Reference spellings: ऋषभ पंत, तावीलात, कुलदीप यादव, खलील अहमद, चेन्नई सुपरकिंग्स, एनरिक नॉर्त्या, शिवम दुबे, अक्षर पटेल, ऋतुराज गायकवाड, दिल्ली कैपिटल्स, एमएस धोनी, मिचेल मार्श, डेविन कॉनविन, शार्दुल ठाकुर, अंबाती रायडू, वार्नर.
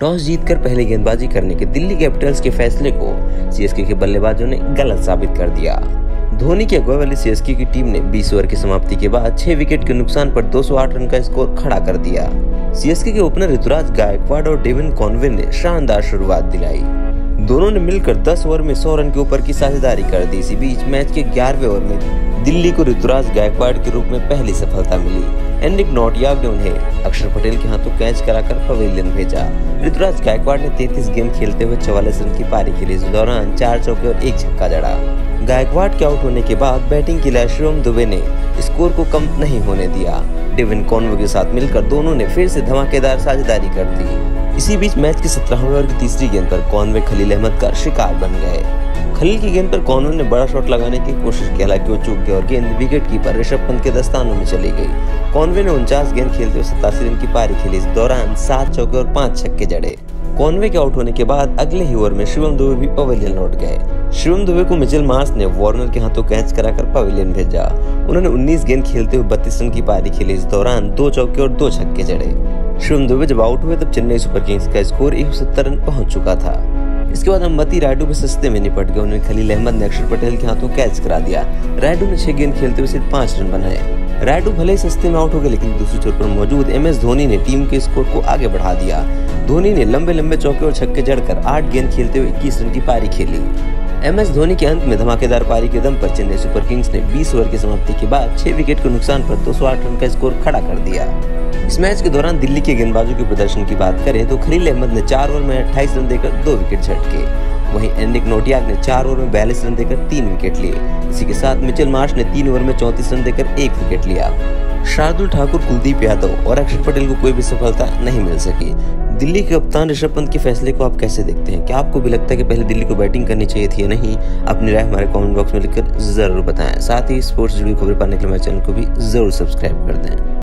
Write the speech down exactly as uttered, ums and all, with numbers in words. Toss जीतकर पहले गेंदबाजी करने के दिल्ली कैपिटल्स के फैसले को सीएसके के बल्लेबाजों ने गलत साबित कर दिया। धोनी की अगुवाई वाली सीएसके की टीम ने बीस ओवर की समाप्ति के बाद छह विकेट के नुकसान पर दो सौ आठ रन का स्कोर खड़ा कर दिया। सीएसके के ओपनर ऋतुराज गायकवाड और डेविन कॉनविन ने शानदार शुरुआत दिलाई। दोनों ने मिलकर दस ओवर में सौ रन के ऊपर की साझेदारी कर दी। इसी बीच मैच के ग्यारहवें ओवर में दिल्ली को ऋतुराज गायकवाड के रूप में पहली सफलता मिली। एनरिक नॉर्त्या ने उन्हें अक्षर पटेल के हाथों कैच कराकर पवेलियन भेजा। ऋतुराज गायकवाड ने तैंतीस गेम खेलते हुए चौवालीस रन की पारी खेली। इस दौरान चार चौके और एक छक्का जड़ा। गायकवाड के आउट होने के बाद बैटिंग के लिए शिवम दुबे ने स्कोर को कम नहीं होने दिया। डेविन कॉनविन के साथ मिलकर दोनों ने फिर से धमाकेदार साझेदारी कर दी। इसी बीच मैच के सत्रहवें ओवर की तीसरी गेंद पर कॉनवे खलील अहमद का शिकार बन गए। खलील की गेंद पर कॉनवे ने बड़ा शॉट लगाने की कोशिश की, हालांकि वो चूक गया और गेंद विकेट कीपर ऋषभ पंत के दस्तानों में चली गई। कॉनवे ने उनचास गेंद खेलते हुए सतासी रन की पारी खेली। इस दौरान सात चौके और पाँच छक्के जड़े। कॉनवे के आउट होने के बाद अगले ही ओवर में शिवम दुबे भी पवेलियन लौट गए। शिवम दुबे को मिचेल मार्श ने वार्नर के हाथों कैच कराकर पवेलियन भेजा। उन्होंने उन्नीस गेंद खेलते हुए बत्तीस रन की पारी खेली। इस दौरान दो चौके और दो छक्के जड़े। शिवम दुबे जब आउट हुए तब चेन्नई सुपरकिंग्स का स्कोर एक सौ सत्तर रन पहुंच चुका था। इसके बाद अंबाती रायडू भी सस्ते में निपट गए। उन्हें खलील अहमद ने अक्षर पटेल के हाथों कैच करा दिया। रायडू ने छह गेंद खेलते हुए सिर्फ पाँच रन बनाए। रायडू भले ही सस्ते में आउट हो गए, लेकिन दूसरी छोर पर मौजूद एमएस धोनी ने टीम के स्कोर को आगे बढ़ा दिया। धोनी ने लंबे लंबे चौके और छक्के जड़कर आठ गेंद खेलते हुए इक्कीस रन की पारी खेली। एमएस धोनी के अंत में धमाकेदार पारी के दम पर चेन्नई सुपरकिंग्स ने बीस ओवर की समाप्ति के बाद छह विकेट के नुकसान पर दो सौ आठ रन का स्कोर खड़ा कर दिया। इस मैच के दौरान दिल्ली के गेंदबाजों के प्रदर्शन की बात करें तो खलील अहमद ने चार ओवर में अट्ठाईस रन देकर दो विकेट झटके। वहीं एनरिक नॉर्त्या ने चार ओवर में बयालीस रन देकर तीन विकेट लिए। इसी के साथ मिचेल मार्श ने तीन ओवर में चौंतीस रन देकर एक विकेट लिया। शार्दुल ठाकुर, कुलदीप यादव और अक्षर पटेल को कोई भी सफलता नहीं मिल सकी। दिल्ली के कप्तान ऋषभ पंत के फैसले को आप कैसे देखते हैं? क्या आपको भी लगता है कि पहले दिल्ली को बैटिंग करनी चाहिए थी या नहीं? अपनी राय हमारे कमेंट बॉक्स में लिखकर जरूर बताएं। साथ ही स्पोर्ट्स से जुड़ी खबरें पाने के लिए हमारे चैनल को भी जरूर सब्सक्राइब कर दें।